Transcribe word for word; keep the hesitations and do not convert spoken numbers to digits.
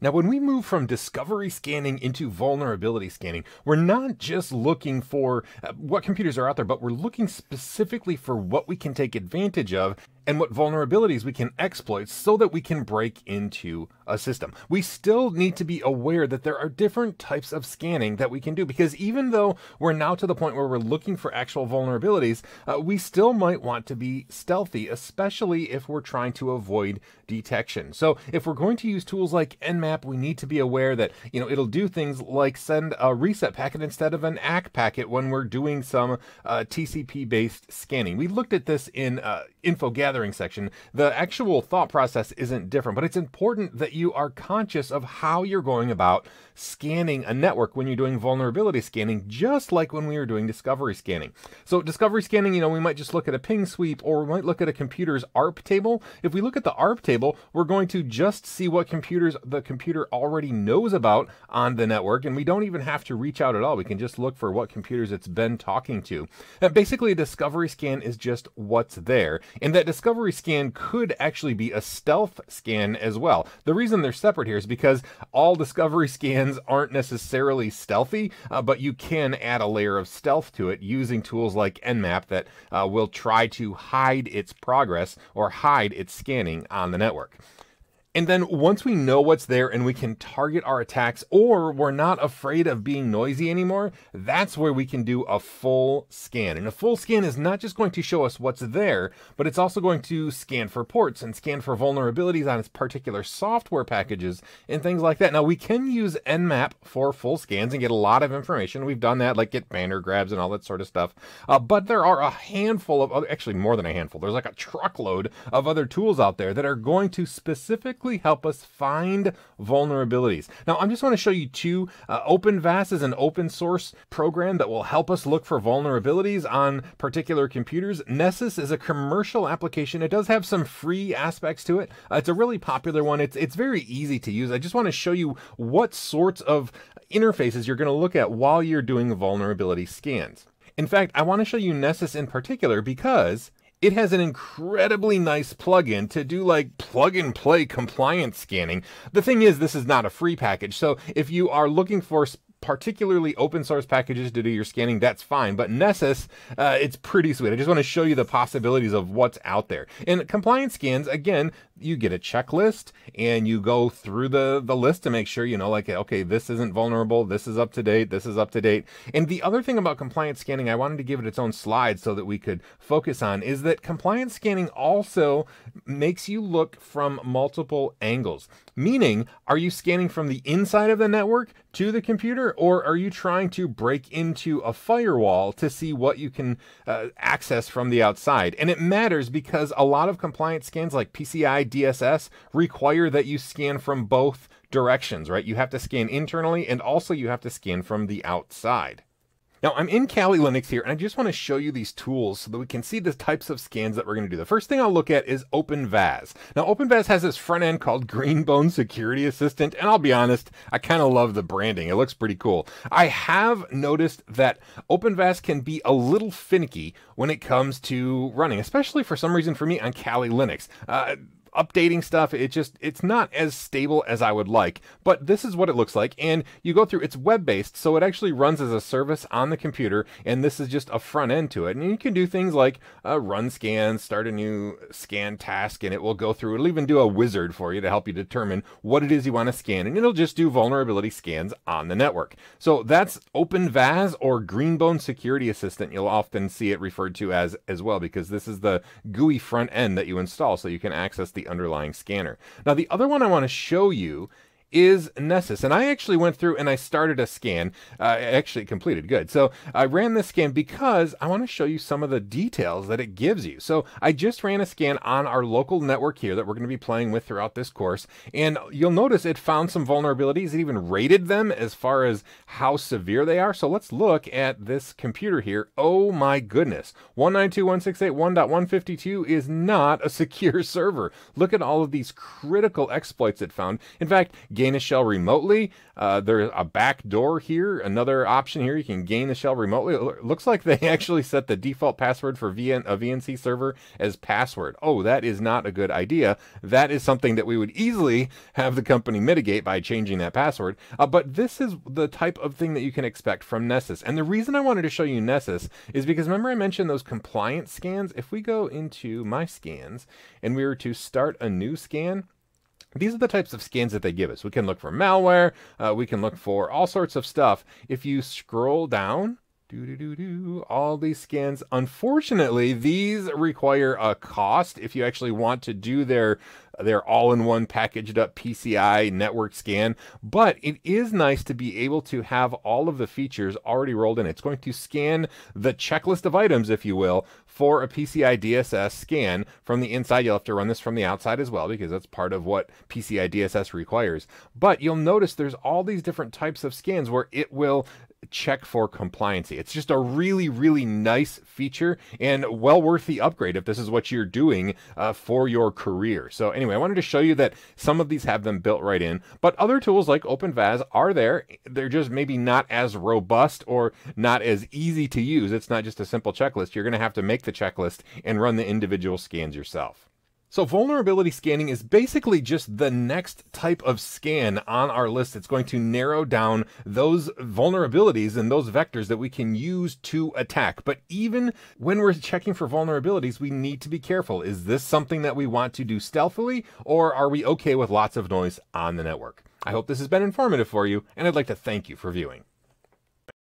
Now, when we move from discovery scanning into vulnerability scanning, we're not just looking for uh, what computers are out there, but we're looking specifically for what we can take advantage of and what vulnerabilities we can exploit so that we can break into a system. We still need to be aware that there are different types of scanning that we can do, because even though we're now to the point where we're looking for actual vulnerabilities, uh, we still might want to be stealthy, especially if we're trying to avoid detection. So if we're going to use tools like Nmap, we need to be aware that, you know, it'll do things like send a reset packet instead of an A C K packet when we're doing some uh, T C P-based scanning. We looked at this in uh, InfoGather section. The actual thought process isn't different, but it's important that you are conscious of how you're going about scanning a network when you're doing vulnerability scanning, just like when we were doing discovery scanning. So discovery scanning, you know, we might just look at a ping sweep, or we might look at a computer's A R P table. If we look at the A R P table, we're going to just see what computers the computer already knows about on the network, and we don't even have to reach out at all. We can just look for what computers it's been talking to. And basically, a discovery scan is just what's there, and that discovery Discovery scan could actually be a stealth scan as well. The reason they're separate here is because all discovery scans aren't necessarily stealthy, uh, but you can add a layer of stealth to it using tools like Nmap that uh, will try to hide its progress or hide its scanning on the network. And then once we know what's there and we can target our attacks, or we're not afraid of being noisy anymore, that's where we can do a full scan. And a full scan is not just going to show us what's there, but it's also going to scan for ports and scan for vulnerabilities on its particular software packages and things like that. Now, we can use Nmap for full scans and get a lot of information. We've done that, like get banner grabs and all that sort of stuff. Uh, but there are a handful of other, actually more than a handful, there's like a truckload of other tools out there that are going to specifically help us find vulnerabilities. Now, I just want to show you two. Uh, OpenVAS is an open source program that will help us look for vulnerabilities on particular computers. Nessus is a commercial application. It does have some free aspects to it. Uh, it's a really popular one. It's, it's very easy to use. I just want to show you what sorts of interfaces you're going to look at while you're doing vulnerability scans. In fact, I want to show you Nessus in particular because it has an incredibly nice plugin to do like plug and play compliance scanning. The thing is, this is not a free package. So if you are looking for particularly open source packages to do your scanning, that's fine. But Nessus, uh, it's pretty sweet. I just want to show you the possibilities of what's out there. And compliance scans, again, you get a checklist and you go through the, the list to make sure, you know, like, okay, this isn't vulnerable. This is up to date. This is up to date. And the other thing about compliance scanning, I wanted to give it its own slide so that we could focus on, is that compliance scanning also makes you look from multiple angles. Meaning, are you scanning from the inside of the network to the computer? Or are you trying to break into a firewall to see what you can uh, access from the outside? And it matters because a lot of compliance scans like P C I D S S require that you scan from both directions, right? You have to scan internally and also you have to scan from the outside. Now, I'm in Kali Linux here, and I just want to show you these tools so that we can see the types of scans that we're going to do. The first thing I'll look at is OpenVAS. Now, OpenVAS has this front end called Greenbone Security Assistant, and I'll be honest, I kind of love the branding. It looks pretty cool. I have noticed that OpenVAS can be a little finicky when it comes to running, especially for some reason for me on Kali Linux. Uh, updating stuff, it just, it's not as stable as I would like, but this is what it looks like. And you go through, it's web-based, so it actually runs as a service on the computer, and this is just a front end to it. And you can do things like uh, run scans, start a new scan task, and it will go through, it'll even do a wizard for you to help you determine what it is you want to scan, and it'll just do vulnerability scans on the network. So that's OpenVAS or Greenbone Security Assistant. You'll often see it referred to as as well, because this is the G U I front end that you install so you can access the the underlying scanner. Now, the other one I want to show you is Nessus, and I actually went through and I started a scan. Uh, I actually completed good. So I ran this scan because I want to show you some of the details that it gives you. So I just ran a scan on our local network here that we're going to be playing with throughout this course, and you'll notice it found some vulnerabilities. It even rated them as far as how severe they are. So let's look at this computer here. Oh my goodness! one ninety-two dot one sixty-eight dot one dot one fifty-two is not a secure server. Look at all of these critical exploits it found. In fact, gain a shell remotely. Uh, there's a back door here, another option here. You can gain the shell remotely. It looks like they actually set the default password for V N, a V N C server as password. Oh, that is not a good idea. That is something that we would easily have the company mitigate by changing that password. Uh, but this is the type of thing that you can expect from Nessus. And the reason I wanted to show you Nessus is because remember I mentioned those compliance scans. If we go into my scans and we were to start a new scan, these are the types of scans that they give us. We can look for malware. Uh, we can look for all sorts of stuff. If you scroll down, do, do, do, do, all these scans, unfortunately, these require a cost if you actually want to do their their all-in-one packaged up P C I network scan, but it is nice to be able to have all of the features already rolled in. It's going to scan the checklist of items, if you will, for a P C I D S S scan from the inside. You'll have to run this from the outside as well, because that's part of what P C I D S S requires. But you'll notice there's all these different types of scans where it will check for compliancy. It's just a really, really nice feature and well worth the upgrade if this is what you're doing uh, for your career. So anyway, I wanted to show you that some of these have them built right in, but other tools like OpenVAS are there. They're just maybe not as robust or not as easy to use. It's not just a simple checklist. You're going to have to make the checklist and run the individual scans yourself. So vulnerability scanning is basically just the next type of scan on our list. It's going to narrow down those vulnerabilities and those vectors that we can use to attack. But even when we're checking for vulnerabilities, we need to be careful. Is this something that we want to do stealthily, or are we okay with lots of noise on the network? I hope this has been informative for you, and I'd like to thank you for viewing.